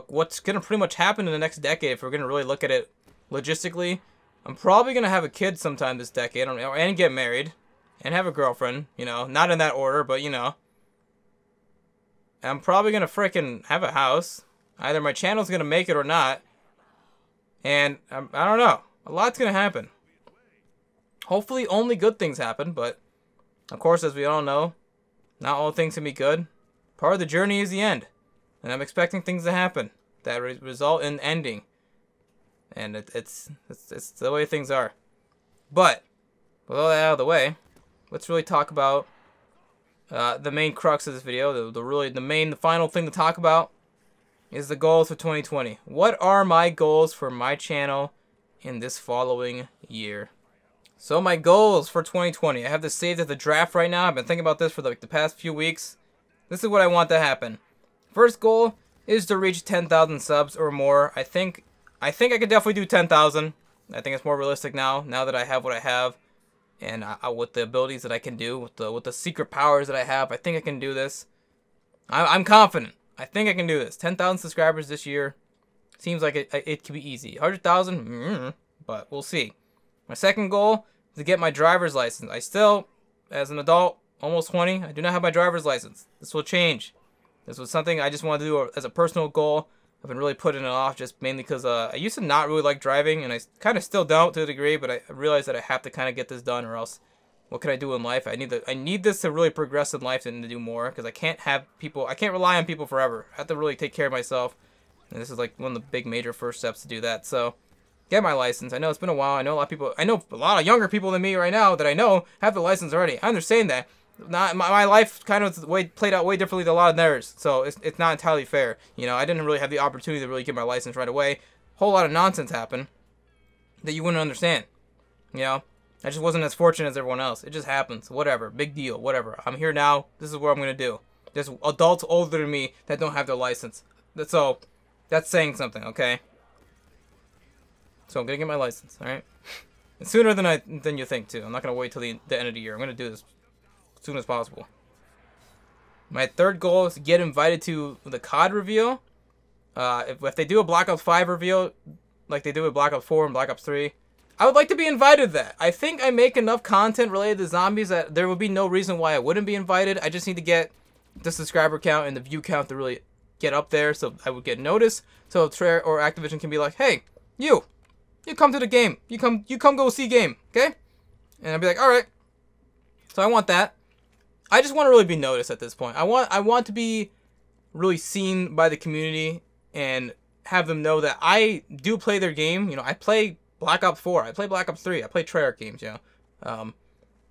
What's going to pretty much happen in the next decade, if we're going to really look at it logistically, I'm probably going to have a kid sometime this decade, and get married, and have a girlfriend, you know, not in that order, but you know. I'm probably going to freaking have a house. Either my channel's going to make it or not. And I don't know. A lot's going to happen. Hopefully only good things happen, but of course, as we all know, not all things can be good. Part of the journey is the end. And I'm expecting things to happen that result in ending. And it's the way things are. But with all that out of the way, let's really talk about the main crux of this video. The final thing to talk about is the goals for 2020. What are my goals for my channel in this following year? So my goals for 2020, I have this saved at the draft right now. I've been thinking about this for like the past few weeks. This is what I want to happen. First goal is to reach 10,000 subs or more. I think I could definitely do 10,000. I think it's more realistic now that I have what I have. And with the abilities that I can do, with the secret powers that I have, I think I can do this. I'm confident. I think I can do this. 10,000 subscribers this year. Seems like it could be easy. 100,000, but we'll see. My second goal is to get my driver's license. I still, as an adult, almost 20, I do not have my driver's license. This will change. This was something I just wanted to do as a personal goal. I've been really putting it off, just mainly because I used to not really like driving, and I kind of still don't to a degree, but I realized that I have to kind of get this done, or else what can I do in life? I need this to really progress in life and to do more, because I can't rely on people forever. I have to really take care of myself, and this is like one of the big major first steps to do that. So get my license. I know it's been a while. I know a lot of people, I know a lot of younger people than me right now that I know have the license already. I understand that. Not my life kind of played out way differently than a lot of theirs, so it's not entirely fair. You know, I didn't really have the opportunity to really get my license right away. A whole lot of nonsense happened that you wouldn't understand. You know, I just wasn't as fortunate as everyone else. It just happens. Whatever, big deal. Whatever. I'm here now. This is what I'm gonna do. There's adults older than me that don't have their license, so that's saying something, okay? So I'm gonna get my license, all right? And sooner than you think too. I'm not gonna wait till the end of the year. I'm gonna do this as soon as possible. My third goal is to get invited to the COD reveal. If they do a Black Ops 5 reveal, like they do with Black Ops 4 and Black Ops 3, I would like to be invited to that. I think I make enough content related to zombies that there would be no reason why I wouldn't be invited. I just need to get the subscriber count and the view count to really get up there, so I would get noticed. So Treyarch or Activision can be like, hey, you come to the game. You come go see game, okay? And I'd be like, all right. So I want that. I just want to really be noticed at this point. I want to be really seen by the community and have them know that I do play their game. You know, I play Black Ops 4, I play Black Ops 3, I play Treyarch games, you know.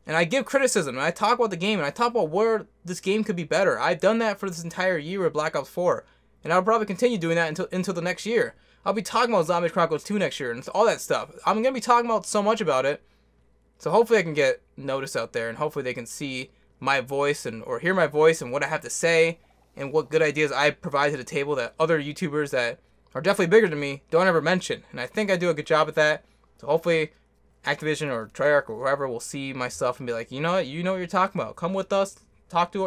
And I give criticism, and I talk about the game, and I talk about where this game could be better. I've done that for this entire year with Black Ops 4, and I'll probably continue doing that until the next year. I'll be talking about Zombies Chronicles 2 next year and all that stuff. I'm going to be talking about so much about it, so hopefully I can get noticed out there, and hopefully they can see my voice or hear my voice and what I have to say and what good ideas I provide to the table that other YouTubers that are definitely bigger than me don't ever mention. And I think I do a good job at that. So hopefully Activision or Treyarch or whoever will see my stuff and be like, you know what you're talking about. Come with us. Talk to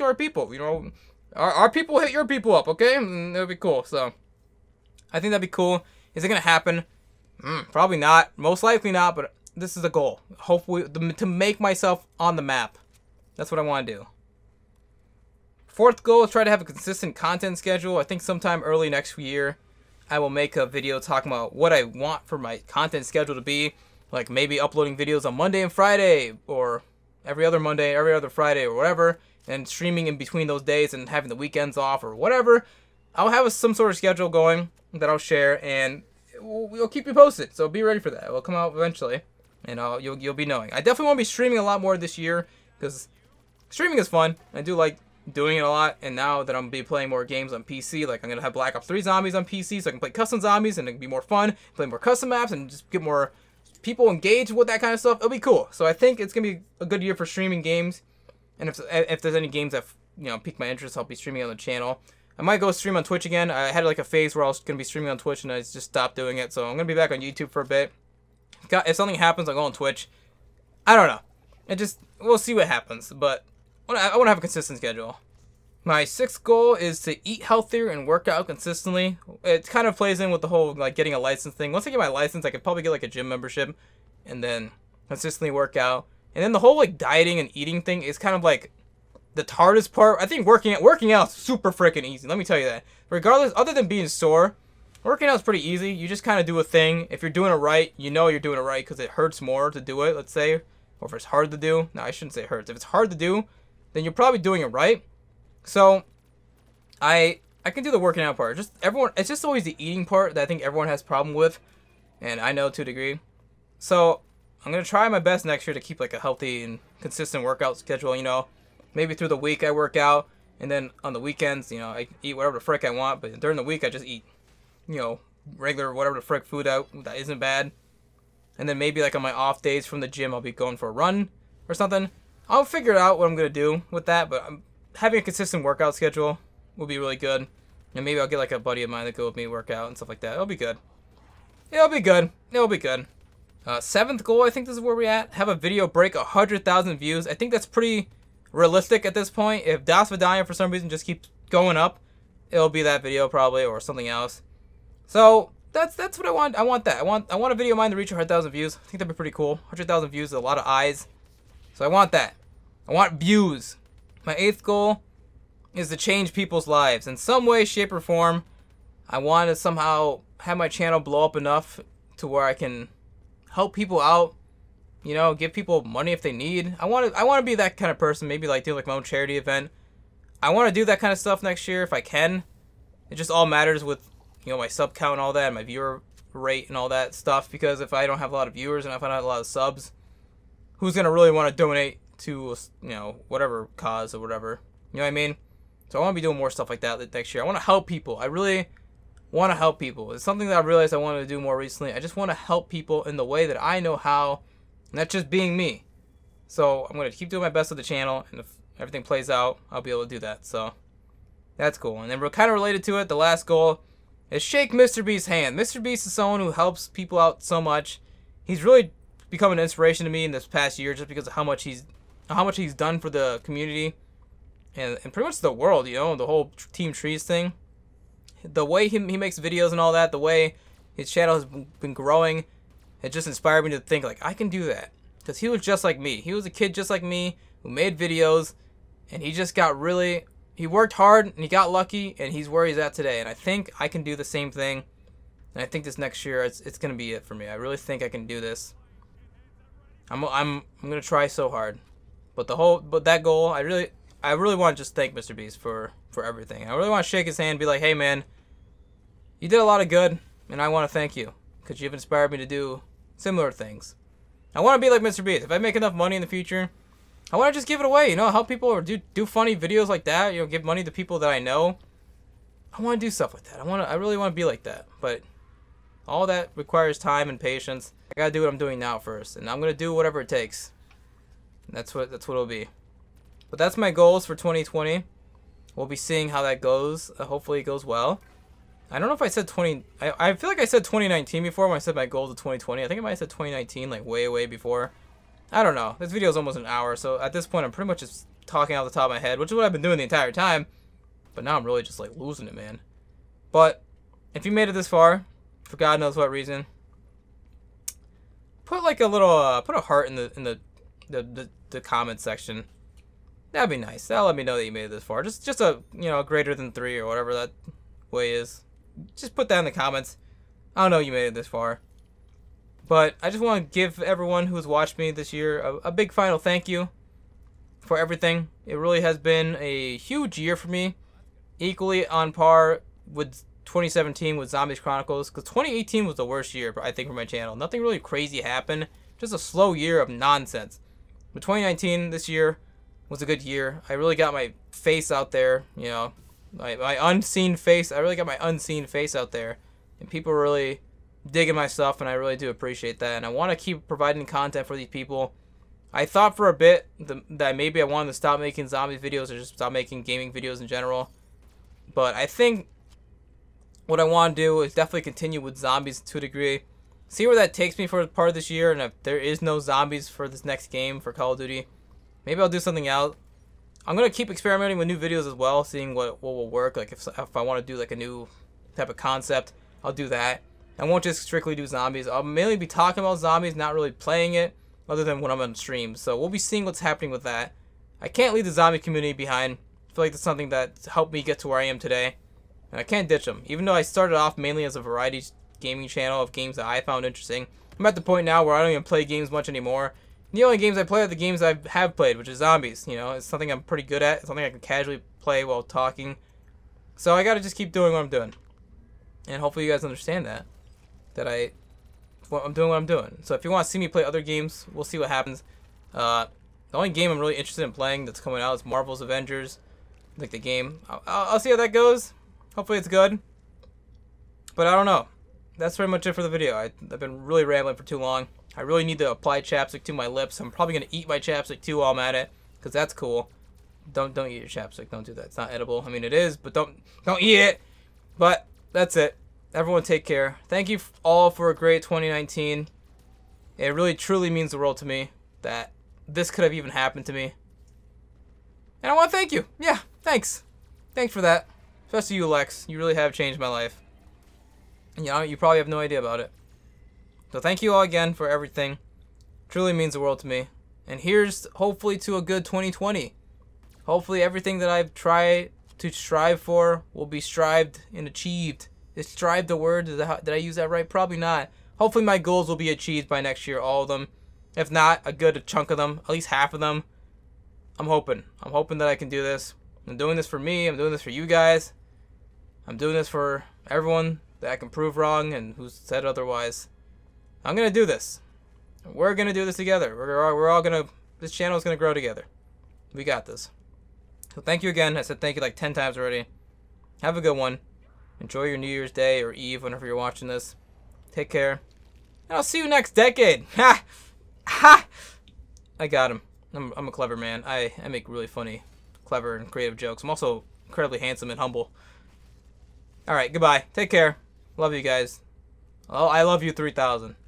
our people. You know, our people hit your people up, okay? And it'll be cool. So I think that'd be cool. Is it gonna happen? Probably not. Most likely not. But this is the goal. Hopefully to make myself on the map. That's what I want to do. Fourth goal is try to have a consistent content schedule. I think sometime early next year, I will make a video talking about what I want for my content schedule to be. Like maybe uploading videos on Monday and Friday, or every other Monday, every other Friday, or whatever. And streaming in between those days and having the weekends off or whatever. I'll have some sort of schedule going that I'll share, and we'll keep you posted. So be ready for that. It will come out eventually, and you'll be knowing. I definitely want to be streaming a lot more this year, because streaming is fun. I do like doing it a lot, and now that I'm gonna be playing more games on PC, like I'm gonna have Black Ops 3 Zombies on PC, so I can play custom zombies, and it can be more fun, play more custom maps, and just get more people engaged with that kind of stuff. It'll be cool. So I think it's gonna be a good year for streaming games, and if there's any games that, you know, pique my interest, I'll be streaming on the channel. I might go stream on Twitch again. I had like a phase where I was gonna be streaming on Twitch, and I just stopped doing it, so I'm gonna be back on YouTube for a bit. If something happens, I'll go on Twitch. I don't know. We'll see what happens, but I want to have a consistent schedule. My sixth goal is to eat healthier and work out consistently. It kind of plays in with the whole like getting a license thing. Once I get my license, I could probably get like a gym membership and then consistently work out. And then the whole like dieting and eating thing is kind of like the hardest part. I think working out is super freaking easy. Let me tell you that. Regardless, other than being sore, working out is pretty easy. You just kind of do a thing. If you're doing it right, you know you're doing it right because it hurts more to do it, let's say. Or if it's hard to do. No, I shouldn't say it hurts. If it's hard to do, then you're probably doing it right. So, I can do the working out part. It's just always the eating part that I think everyone has a problem with, and I know to a degree. So, I'm gonna try my best next year to keep like a healthy and consistent workout schedule. You know, maybe through the week I work out, and then on the weekends, you know, I eat whatever the frick I want. But during the week, I just eat, you know, regular whatever the frick food out that isn't bad. And then maybe like on my off days from the gym, I'll be going for a run or something. I'll figure out what I'm going to do with that, but having a consistent workout schedule will be really good. And maybe I'll get like a buddy of mine to go with me work out and stuff like that. It'll be good. It'll be good. It'll be good. Seventh goal, I think this is where we're at. Have a video break 100,000 views. I think that's pretty realistic at this point. If Do Svidaniya for some reason just keeps going up, it'll be that video probably or something else. So that's what I want. I want that. I want a video of mine to reach 100,000 views. I think that'd be pretty cool. 100,000 views is a lot of eyes. So I want that. I want views. My eighth goal is to change people's lives in some way, shape, or form. I want to somehow have my channel blow up enough to where I can help people out, you know, give people money if they need. I want to be that kind of person, maybe like do like my own charity event. I want to do that kind of stuff next year if I can. It just all matters with, you know, my sub count and all that, and my viewer rate and all that stuff, because if I don't have a lot of viewers and if I don't have a lot of subs, who's going to really want to donate to, you know, whatever cause or whatever, you know what I mean? So I want to be doing more stuff like that next year. I want to help people. I really want to help people. It's something that I realized I wanted to do more recently. I just want to help people in the way that I know how, and that's just being me. So I'm going to keep doing my best with the channel, and if everything plays out, I'll be able to do that. So that's cool. And then we're kind of related to it. The last goal is shake Mr. Beast's hand. Mr. Beast is someone who helps people out so much. He's really become an inspiration to me in this past year just because of how much he's done for the community and pretty much the world, you know, the whole Team Trees thing. The way he makes videos and all that, the way his channel has been growing, it just inspired me to think, like, I can do that. Because he was just like me. He was a kid just like me who made videos, and he just got really... He worked hard, and he got lucky, and he's where he's at today. And I think I can do the same thing. And I think this next year, it's going to be it for me. I really think I can do this. I'm going to try so hard. But that goal, I really want to just thank Mr. Beast for everything. I really want to shake his hand and be like, hey man, you did a lot of good, and I want to thank you, because you've inspired me to do similar things. I want to be like Mr. Beast. If I make enough money in the future, I want to just give it away, you know, help people, or do funny videos like that, you know, give money to people that I know. I want to do stuff like that. I really want to be like that, but all that requires time and patience. I got to do what I'm doing now first, and I'm going to do whatever it takes. And that's what it'll be. But that's my goals for 2020. We'll be seeing how that goes. Hopefully it goes well. I don't know if I said I feel like I said 2019 before when I said my goals of 2020. I think I might have said 2019 like way before. I don't know. This video is almost an hour, so at this point I'm pretty much just talking out the top of my head, which is what I've been doing the entire time. But now I'm really just like losing it, man. But if you made it this far, for God knows what reason, put like a little put a heart in the comment section. That'd be nice. That'll let me know that you made it this far. Just a, you know, greater than 3 or whatever that way is. Just put that in the comments. I don't know you made it this far. But I just want to give everyone who's watched me this year a big final thank you for everything. It really has been a huge year for me. Equally on par with 2017 with Zombies Chronicles. Because 2018 was the worst year, I think, for my channel. Nothing really crazy happened. Just a slow year of nonsense. But 2019, this year, was a good year. I really got my face out there, you know, my unseen face. I really got my unseen face out there, and people really digging my stuff, and I really do appreciate that. And I want to keep providing content for these people. I thought for a bit that maybe I wanted to stop making zombie videos or just stop making gaming videos in general, but I think what I want to do is definitely continue with zombies to a degree, see where that takes me for part of this year. And if there is no zombies for this next game for Call of Duty, maybe I'll do something else. I'm going to keep experimenting with new videos as well, seeing what will work. Like if I want to do like a new type of concept, I'll do that. I won't just strictly do zombies. I'll mainly be talking about zombies, not really playing it, other than when I'm on stream. So we'll be seeing what's happening with that. I can't leave the zombie community behind. I feel like that's something that helped me get to where I am today. And I can't ditch them. Even though I started off mainly as a variety gaming channel of games that I found interesting, I'm at the point now where I don't even play games much anymore. The only games I play are the games I have played, which is zombies. You know, it's something I'm pretty good at. It's something I can casually play while talking. So I gotta just keep doing what I'm doing. And hopefully you guys understand that I'm doing what I'm doing. So if you want to see me play other games, we'll see what happens. The only game I'm really interested in playing that's coming out is Marvel's Avengers. Like the game. I'll see how that goes. Hopefully it's good. But I don't know. That's pretty much it for the video. I've been really rambling for too long. I really need to apply chapstick to my lips. I'm probably going to eat my chapstick too while I'm at it, because that's cool. Don't eat your chapstick. Don't do that. It's not edible. I mean, it is, but don't eat it. But that's it. Everyone take care. Thank you all for a great 2019. It really truly means the world to me that this could have even happened to me. And I want to thank you. Yeah, thanks. Thanks for that. Especially you, Lex. You really have changed my life. And you know, you probably have no idea about it. So thank you all again for everything. Truly means the world to me. And here's hopefully to a good 2020. Hopefully everything that I've tried to strive for will be strived and achieved. Is strive the word? Did I use that right? Probably not. Hopefully my goals will be achieved by next year, all of them. If not, a good chunk of them, at least half of them. I'm hoping. I'm hoping that I can do this. I'm doing this for me. I'm doing this for you guys. I'm doing this for everyone that I can prove wrong and who's said otherwise. I'm going to do this. We're going to do this together. We're all going to, this channel is going to grow together. We got this. So thank you again. I said thank you like 10 times already. Have a good one. Enjoy your New Year's Day or Eve whenever you're watching this. Take care. And I'll see you next decade. Ha! Ha! I got him. I'm a clever man. I make really funny, clever, and creative jokes. I'm also incredibly handsome and humble. Alright, goodbye. Take care. Love you guys. Oh, I love you 3000.